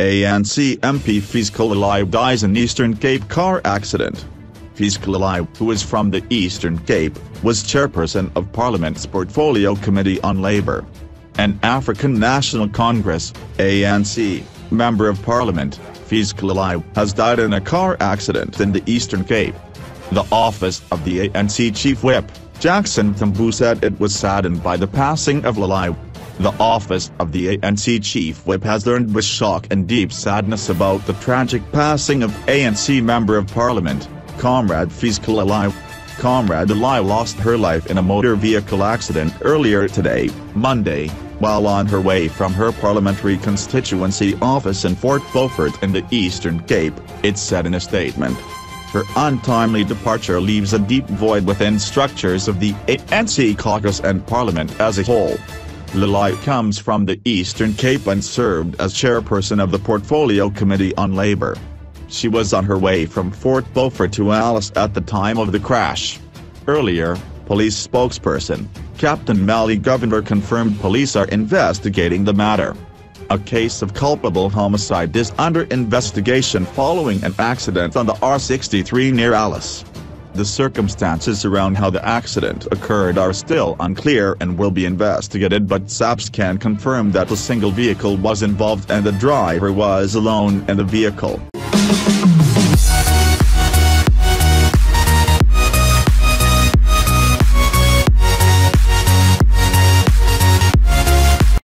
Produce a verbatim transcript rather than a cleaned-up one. A N C M P Fezeka Loliwe dies in Eastern Cape car accident. Fezeka Loliwe, who is from the Eastern Cape, was chairperson of Parliament's Portfolio Committee on Labour and African National Congress, A N C, Member of Parliament. Fezeka Loliwe has died in a car accident in the Eastern Cape. The office of the A N C Chief Whip, Jackson Mthembu, said it was saddened by the passing of Loliwe. The office of the A N C Chief Whip has learned with shock and deep sadness about the tragic passing of A N C Member of Parliament, Comrade Fezeka Loliwe. Comrade Loliwe lost her life in a motor vehicle accident earlier today, Monday, while on her way from her parliamentary constituency office in Fort Beaufort in the Eastern Cape, it said in a statement. Her untimely departure leaves a deep void within structures of the A N C caucus and Parliament as a whole. Loliwe comes from the Eastern Cape and served as chairperson of the Portfolio Committee on Labour. She was on her way from Fort Beaufort to Alice at the time of the crash. Earlier, police spokesperson, Captain Mally Govender, confirmed police are investigating the matter. A case of culpable homicide is under investigation following an accident on the R sixty-three near Alice. The circumstances around how the accident occurred are still unclear and will be investigated, but S A P S can confirm that a single vehicle was involved and the driver was alone in the vehicle.